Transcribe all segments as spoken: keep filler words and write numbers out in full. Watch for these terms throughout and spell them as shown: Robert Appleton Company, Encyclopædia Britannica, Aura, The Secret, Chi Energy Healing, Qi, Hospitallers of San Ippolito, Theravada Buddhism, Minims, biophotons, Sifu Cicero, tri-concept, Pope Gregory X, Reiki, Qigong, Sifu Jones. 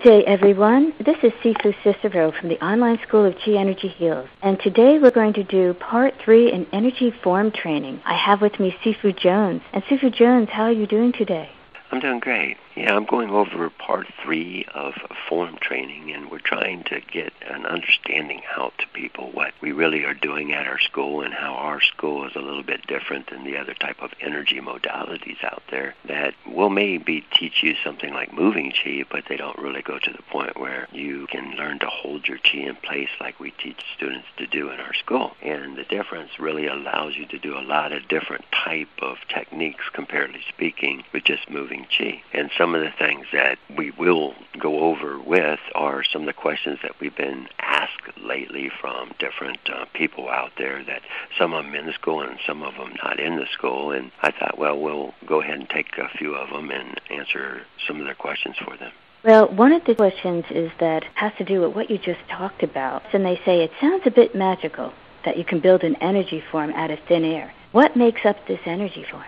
Good day, everyone. This is Sifu Cicero from the Online School of Chi Energy Heals, and today we're going to do part three in energy form training. I have with me Sifu Jones. And Sifu Jones, how are you doing today? I'm doing great. Yeah, I'm going over part three of form training, and we're trying to get an understanding out to people what we really are doing at our school and how our school is a little bit different than the other type of energy modalities out there that will maybe teach you something like moving chi, but they don't really go to the point where you can learn to hold your chi in place like we teach students to do in our school. And the difference really allows you to do a lot of different type of techniques, comparatively speaking, with just moving chi. And some of the things that we will go over with are some of the questions that we've been asked lately from different uh, people out there, that some of them in the school and some of them not in the school. And I thought, well, we'll go ahead and take a few of them and answer some of their questions for them. Well, one of the questions is that has to do with what you just talked about. And they say, it sounds a bit magical that you can build an energy form out of thin air. What makes up this energy form?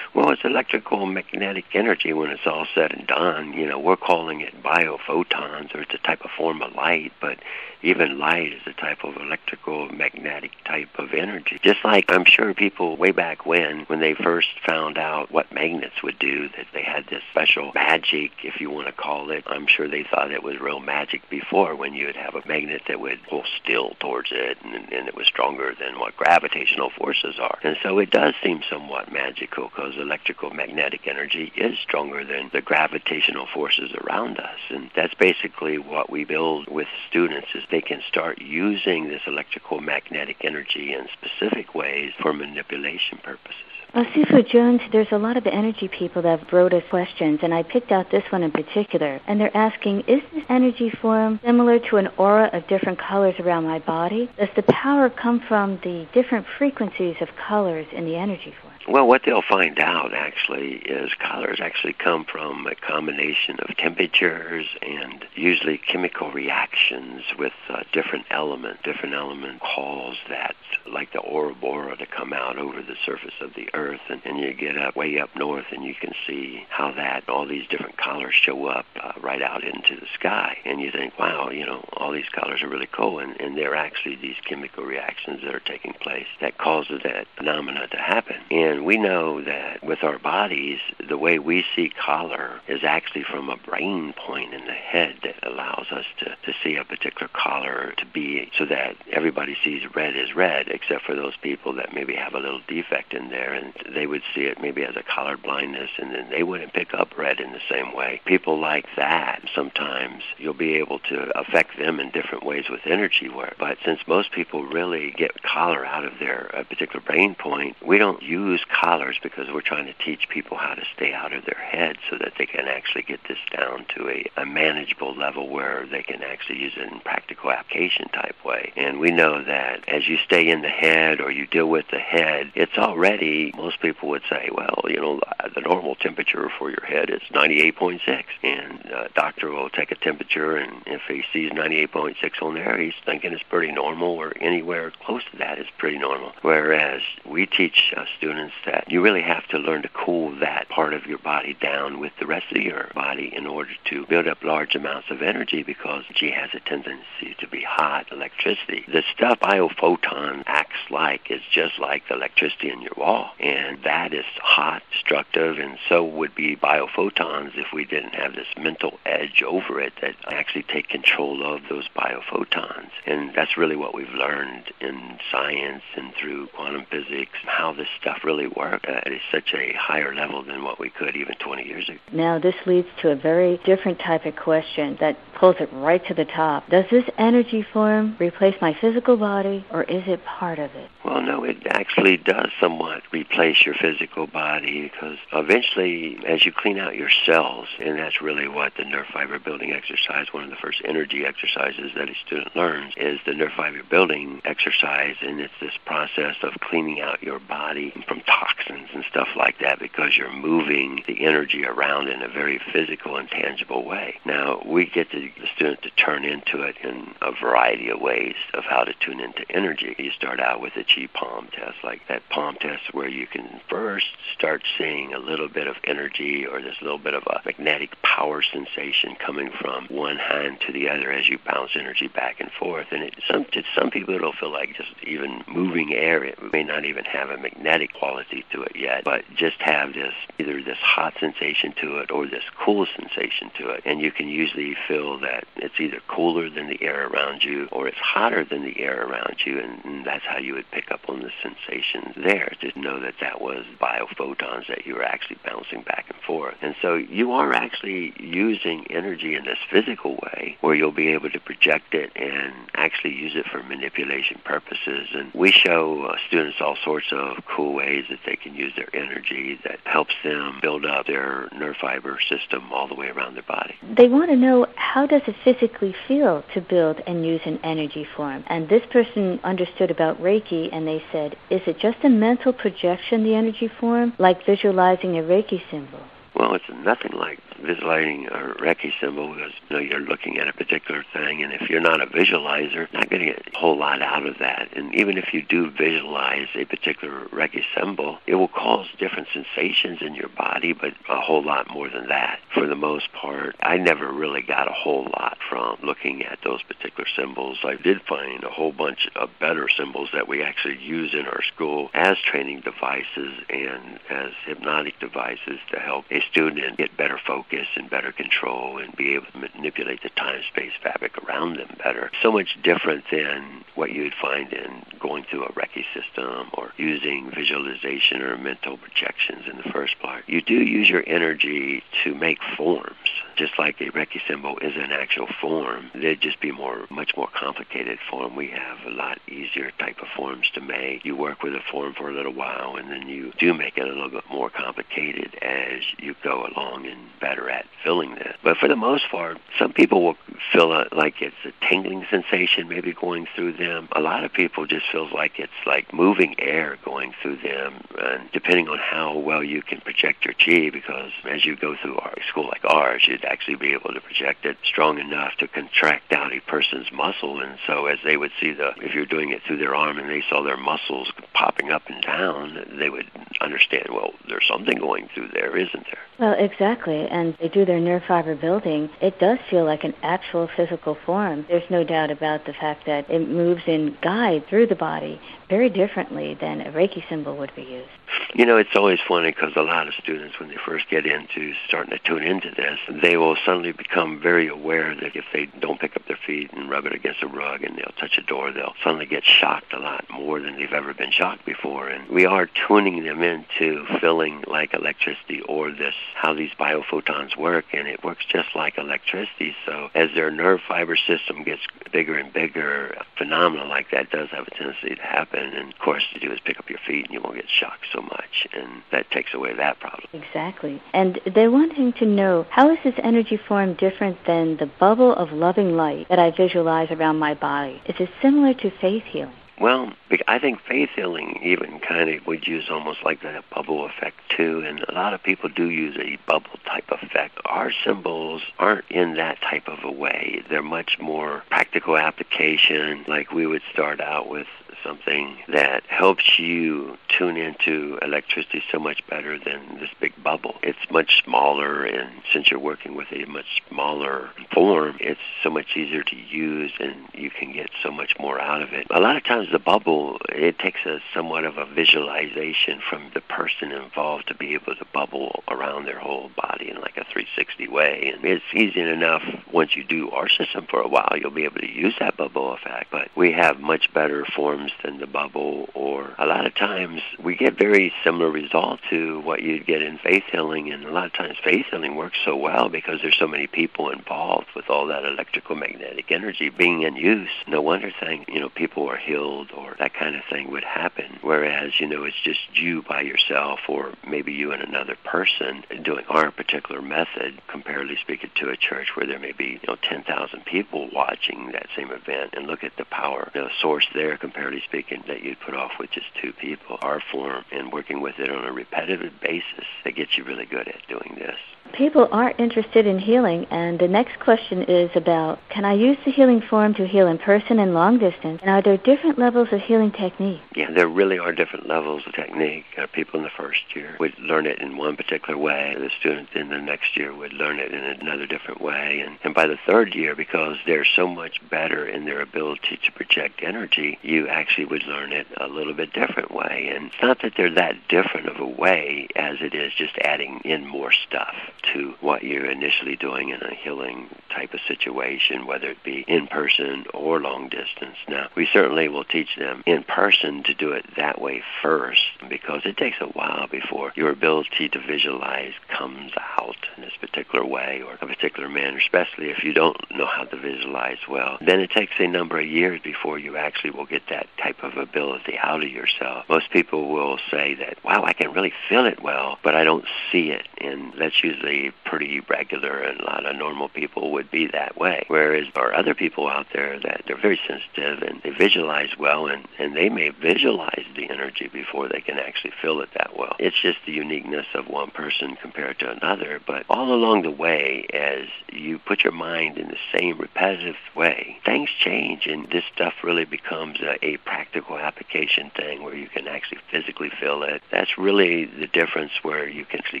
Well, it's electrical magnetic energy when it's all said and done. You know, we're calling it biophotons, or it's a type of form of light, but even light is a type of electrical magnetic type of energy. Just like I'm sure people way back when, when they first found out what magnets would do, that they had this special magic, if you want to call it. I'm sure they thought it was real magic before, when you would have a magnet that would pull steel towards it, and, and it was stronger than what gravitational forces are. And so it does seem somewhat magical, because electrical magnetic energy is stronger than the gravitational forces around us. And that's basically what we build with students, is they can start using this electrical magnetic energy in specific ways for manipulation purposes. Well, Sifu Jones, there's a lot of energy people that have wrote us questions, and I picked out this one in particular. And they're asking, is this energy form similar to an aura of different colors around my body? Does the power come from the different frequencies of colors in the energy form? Well, what they'll find out, actually, is colors actually come from a combination of temperatures and usually chemical reactions with uh, different elements. Different element cause that, like the aurora, to come out over the surface of the earth, and, and you get up way up north, and you can see how that all these different colors show up uh, right out into the sky. And you think, wow, you know, all these colors are really cool, and, and they're actually these chemical reactions that are taking place that causes that phenomena to happen. And we know that with our bodies, the way we see color is actually from a brain point in the head that allows us to, to see a particular color to be, so that everybody sees red as red, except for those people that maybe have a little defect in there, and they would see it maybe as a color blindness, and then they wouldn't pick up red in the same way. People like that, sometimes you'll be able to affect them in different ways with energy work. But since most people really get color out of their uh, particular brain point, we don't use colors, because we're trying to teach people how to stay out of their head so that they can actually get this down to a, a manageable level where they can actually use it in practical application type way. And we know that as you stay in the head, or you deal with the head, it's already, most people would say, well, you know, the normal temperature for your head is ninety-eight point six. And a doctor will take a temperature, and if he sees ninety-eight point six on there, he's thinking it's pretty normal, or anywhere close to that is pretty normal. Whereas we teach uh, students that you really have to learn to cool that part of your body down with the rest of your body in order to build up large amounts of energy, because Qi has a tendency to be hot electricity. The stuff biophoton acts like is just like the electricity in your wall, and that is hot, destructive, and so would be biophotons if we didn't have this mental edge over it that actually take control of those biophotons. And that's really what we've learned in science and through quantum physics, how this stuff really work at such a higher level than what we could even twenty years ago. Now, this leads to a very different type of question that pulls it right to the top. Does this energy form replace my physical body, or is it part of it? Well, no, it actually does somewhat replace your physical body, because eventually, as you clean out your cells, and that's really what the nerve fiber building exercise, one of the first energy exercises that a student learns, is the nerve fiber building exercise, and it's this process of cleaning out your body from toxins and stuff like that, because you're moving the energy around in a very physical and tangible way. Now, we get to the student to turn into it in a variety of ways of how to tune into energy. You start out with a Qi palm test, like that palm test where you can first start seeing a little bit of energy or this little bit of a magnetic power sensation coming from one hand to the other as you bounce energy back and forth. And it, some, to some people it'll feel like just even moving air. It may not even have a magnetic quality to it yet, but just have this, either this hot sensation to it or this cool sensation to it. And you can usually feel that it's either cooler than the air around you or it's hotter than the air around you, and, and that's how you would pick up on the sensation there to know that that was biophotons that you were actually bouncing back and forth. And so you are actually using energy in this physical way where you'll be able to project it and actually use it for manipulation purposes. And we show uh, students all sorts of cool ways that they can use their energy that helps them build up their nerve fiber system all the way around their body. They want to know, how does it physically feel to build and use an energy form? And this person understood about Reiki, and they said, is it just a mental projection, the energy form, like visualizing a Reiki symbol? Well, it's nothing like visualizing a Reiki symbol, because you know, you're looking at a particular thing, and if you're not a visualizer, you're not going to get a whole lot out of that. And even if you do visualize a particular Reiki symbol, it will cause different sensations in your body, but a whole lot more than that. For the most part, I never really got a whole lot from looking at those particular symbols. I did find a whole bunch of better symbols that we actually use in our school as training devices and as hypnotic devices to help a student get better focus and better control and be able to manipulate the time-space fabric around them better. So much different than what you would find in going through a Reiki system or using visualization or mental projections in the first part. You do use your energy to make forms. Just like a Reiki symbol is an actual form, they'd just be more, much more complicated form. We have a lot easier type of forms to make. You work with a form for a little while, and then you do make it a little bit more complicated as you go along and better at feeling that. But for the most part, some people will feel like it's a tingling sensation maybe going through them. A lot of people just feels like it's like moving air going through them, and depending on how well you can project your chi, because as you go through a school like ours, you'd actually be able to project it strong enough to contract out a person's muscle. And so as they would see the, if you're doing it through their arm and they saw their muscles popping up and down, they would understand, well, there's something going through there, isn't there? Well, exactly, and they do their nerve fiber building. It does feel like an actual physical form. There's no doubt about the fact that it moves in guide through the body very differently than a Reiki symbol would be used. You know, it's always funny because a lot of students, when they first get into starting to tune into this, they will suddenly become very aware that if they don't pick up their feet and rub it against a rug and they'll touch a door, they'll suddenly get shocked a lot more than they've ever been shocked before. And we are tuning them into feeling like electricity, or this, how these biophotons work, and it works just like electricity. So as their nerve fiber system gets bigger and bigger, phenomena like that does have a tendency to happen. And of course, you do is pick up your feet and you won't get shocked so much, and that takes away that problem. Exactly. And they're wanting to know, how is this energy form different than the bubble of loving light that I visualize around my body? Is it similar to faith healing? Well, I think faith healing even kind of would use almost like that bubble effect too, and a lot of people do use a bubble type effect. Our symbols aren't in that type of a way. They're much more practical application. Like we would start out with something that helps you tune into electricity so much better than this big bubble. It's much smaller, and since you're working with a much smaller form, it's so much easier to use, and you can get so much more out of it. A lot of times the bubble, it takes a somewhat of a visualization from the person involved to be able to bubble around their whole body in like a three sixty way, and it's easy enough once you do our system for a while, you'll be able to use that bubble effect, but we have much better forms than the bubble, or a lot of times we get very similar result to what you'd get in faith healing. And a lot of times faith healing works so well because there's so many people involved with all that electrical magnetic energy being in use. No wonder thing, you know, people are healed killed or that kind of thing would happen. Whereas, you know, it's just you by yourself or maybe you and another person doing our particular method, comparatively speaking to a church where there may be, you know, ten thousand people watching that same event, and look at the power, you know, source there, comparatively speaking, that you'd put off with just two people. Our form and working with it on a repetitive basis, that gets you really good at doing this. People are interested in healing, and the next question is about, can I use the healing form to heal in person and long distance? And are there different levels of healing technique? Yeah, there really are different levels of technique. Uh, people in the first year would learn it in one particular way. The student in the next year would learn it in another different way. And, and by the third year, because they're so much better in their ability to project energy, you actually would learn it a little bit different way. And it's not that they're that different of a way as it is just adding in more stuff to what you're initially doing in a healing type of situation, whether it be in person or long distance. Now, we certainly will teach them in person to do it that way first, because it takes a while before your ability to visualize comes out in this particular way or a particular manner, especially if you don't know how to visualize well. Then it takes a number of years before you actually will get that type of ability out of yourself. Most people will say that, wow, I can really feel it well, but I don't see it. And that's usually pretty regular, and a lot of normal people would be that way. Whereas there are other people out there that they're very sensitive and they visualize well, and, and they may visualize the energy before they can actually feel it that well. It's just the uniqueness of one person compared to another. But all along the way, as you put your mind in the same repetitive way, things change, and this stuff really becomes a, a practical application thing where you can actually physically feel it. That's really the difference, where you can actually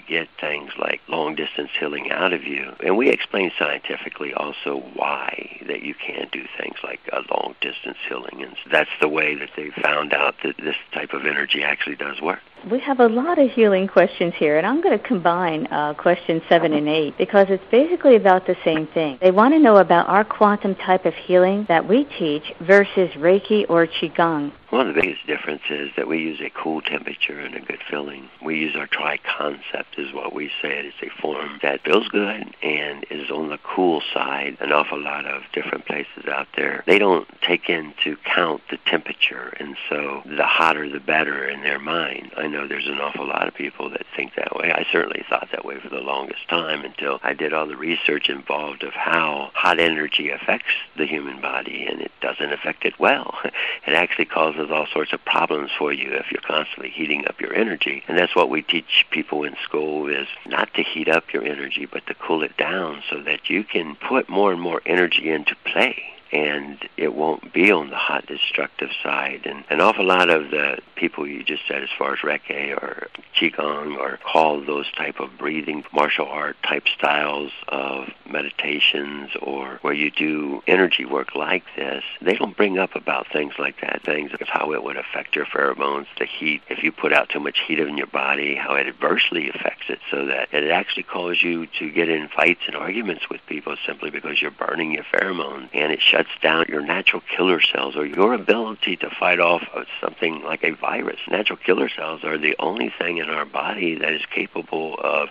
get things like long-distance healing out of you. And we explain scientifically also why that you can do things like a long-distance healing. And that's the way that they found out that this type of energy actually does work. We have a lot of healing questions here, and I'm going to combine uh, questions seven and eight because it's basically about the same thing. They want to know about our quantum type of healing that we teach versus Reiki or Qigong. One of the biggest differences is that we use a cool temperature and a good feeling. We use our tri-concept is what we say. It's a form that feels good and is on the cool side. An awful lot of different places out there, they don't take into account the temperature, and so the hotter the better in their mind. I know there's an awful lot of people that think that way. I certainly thought that way for the longest time until I did all the research involved of how hot energy affects the human body, and it doesn't affect it well. It actually causes all sorts of problems for you if you're constantly heating up your energy. And that's what we teach people in school, is not to heat up your energy, but to cool it down so that you can put more and more energy into play. And it won't be on the hot, destructive side. And an awful lot of the people you just said, as far as Reiki or Qigong or all those type of breathing, martial art type styles of meditations, or where you do energy work like this, they don't bring up about things like that, things of how it would affect your pheromones, the heat, if you put out too much heat in your body, how it adversely affects it, so that it actually causes you to get in fights and arguments with people simply because you're burning your pheromones, and it shuts down your natural killer cells, or your ability to fight off of something like a virus. Natural killer cells are the only thing in our body that is capable of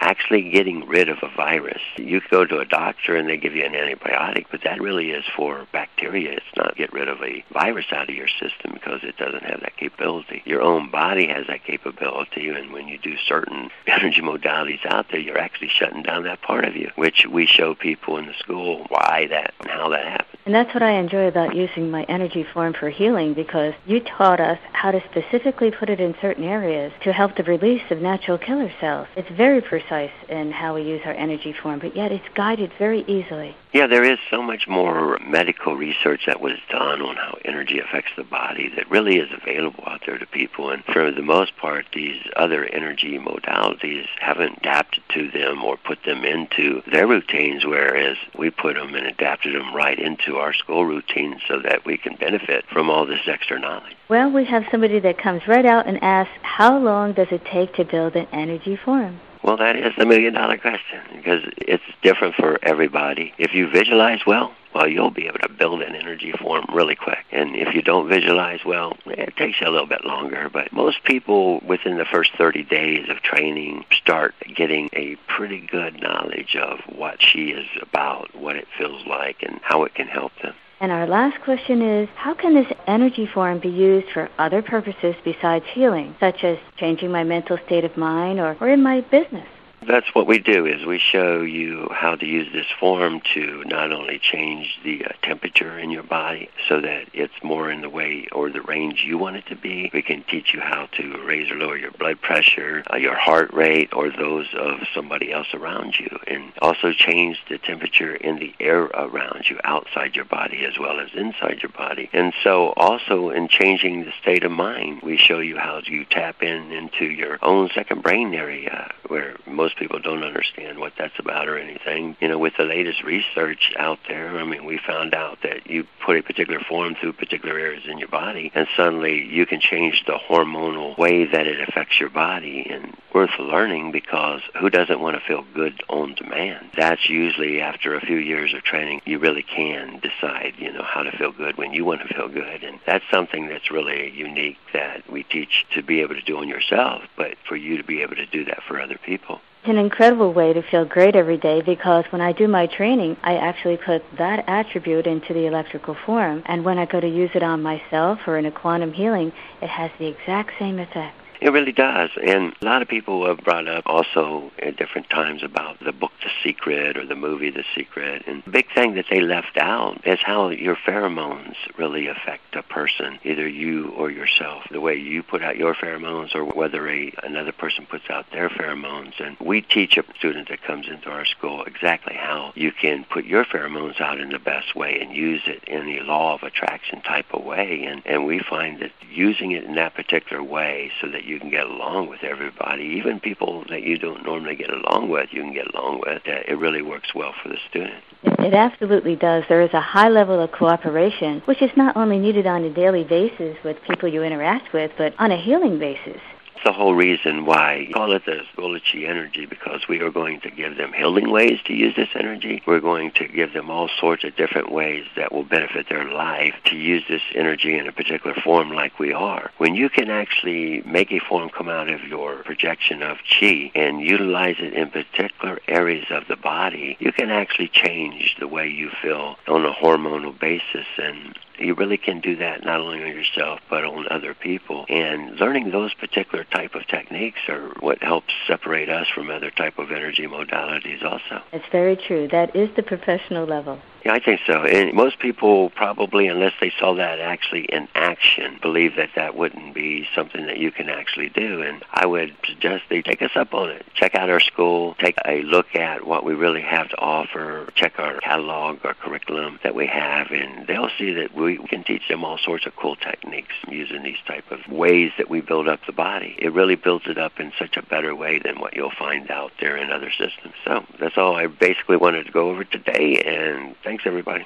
actually getting rid of a virus. You go to a doctor and they give you an antibiotic, but that really is for bacteria. It's not get rid of a virus out of your system, because it doesn't have that capability. Your own body has that capability, and when you do certain energy modalities out there, you're actually shutting down that part of you, which we show people in the school why that and how that happens. And that's what I enjoy about using my energy form for healing, because you taught us how to specifically put it in certain areas to help the release of natural killer cells. It's very precise in how we use our energy form, but yet it's guided very easily. Yeah, there is so much more medical research that was done on how energy affects the body that really is available out there to people, and for the most part, these other energy modalities haven't adapted to them or put them into their routines, whereas we put them and adapted them right into our school routines so that we can benefit from all this extra knowledge. Well, we have somebody that comes right out and asks, how long does it take to build an energy form? Well, that is the million-dollar question, because it's different for everybody. If you visualize well, well, you'll be able to build an energy form really quick. And if you don't visualize well, it takes you a little bit longer. But most people, within the first thirty days of training, start getting a pretty good knowledge of what she is about, what it feels like, and how it can help them. And our last question is, how can this energy form be used for other purposes besides healing, such as changing my mental state of mind or, or in my business? That's what we do, is we show you how to use this form to not only change the uh, temperature in your body so that it's more in the way or the range you want it to be. We can teach you how to raise or lower your blood pressure, uh, your heart rate, or those of somebody else around you, and also change the temperature in the air around you, outside your body as well as inside your body. And so also in changing the state of mind, we show you how you tap in into your own second brain area, where most Most people don't understand what that's about or anything. You know, with the latest research out there, I mean, we found out that you put a particular form through particular areas in your body, and suddenly you can change the hormonal way that it affects your body. And worth learning, because who doesn't want to feel good on demand? That's usually after a few years of training, you really can decide, you know, how to feel good when you want to feel good. And that's something that's really unique that we teach to be able to do on yourself, but for you to be able to do that for other people. It's an incredible way to feel great every day, because when I do my training, I actually put that attribute into the electrical form. And when I go to use it on myself or in a quantum healing, it has the exact same effect. It really does. And a lot of people have brought up also at different times about the book The Secret or the movie The Secret. And the big thing that they left out is how your pheromones really affect a person, either you or yourself, the way you put out your pheromones or whether a, another person puts out their pheromones. And we teach a student that comes into our school exactly how you can put your pheromones out in the best way and use it in the law of attraction type of way. And, and we find that using it in that particular way so that you can get along with everybody, even people that you don't normally get along with, you can get along with. It really works well for the student. It absolutely does. There is a high level of cooperation, which is not only needed on a daily basis with people you interact with, but on a healing basis. The whole reason why we call it the School of Chi Energy, because we are going to give them healing ways to use this energy. We're going to give them all sorts of different ways that will benefit their life to use this energy in a particular form like we are. When you can actually make a form come out of your projection of Chi and utilize it in particular areas of the body, you can actually change the way you feel on a hormonal basis, and you really can do that not only on yourself but on other people. And learning those particular type of techniques are what helps separate us from other type of energy modalities also. It's very true. That is the professional level. Yeah, I think so. And most people probably, unless they saw that actually in action, believe that that wouldn't be something that you can actually do. And I would suggest they take us up on it. Check out our school. Take a look at what we really have to offer. Check our catalog, our curriculum that we have, and they'll see that we can teach them all sorts of cool techniques using these type of ways that we build up the body. It really builds it up in such a better way than what you'll find out there in other systems. So that's all I basically wanted to go over today, and thanks, everybody.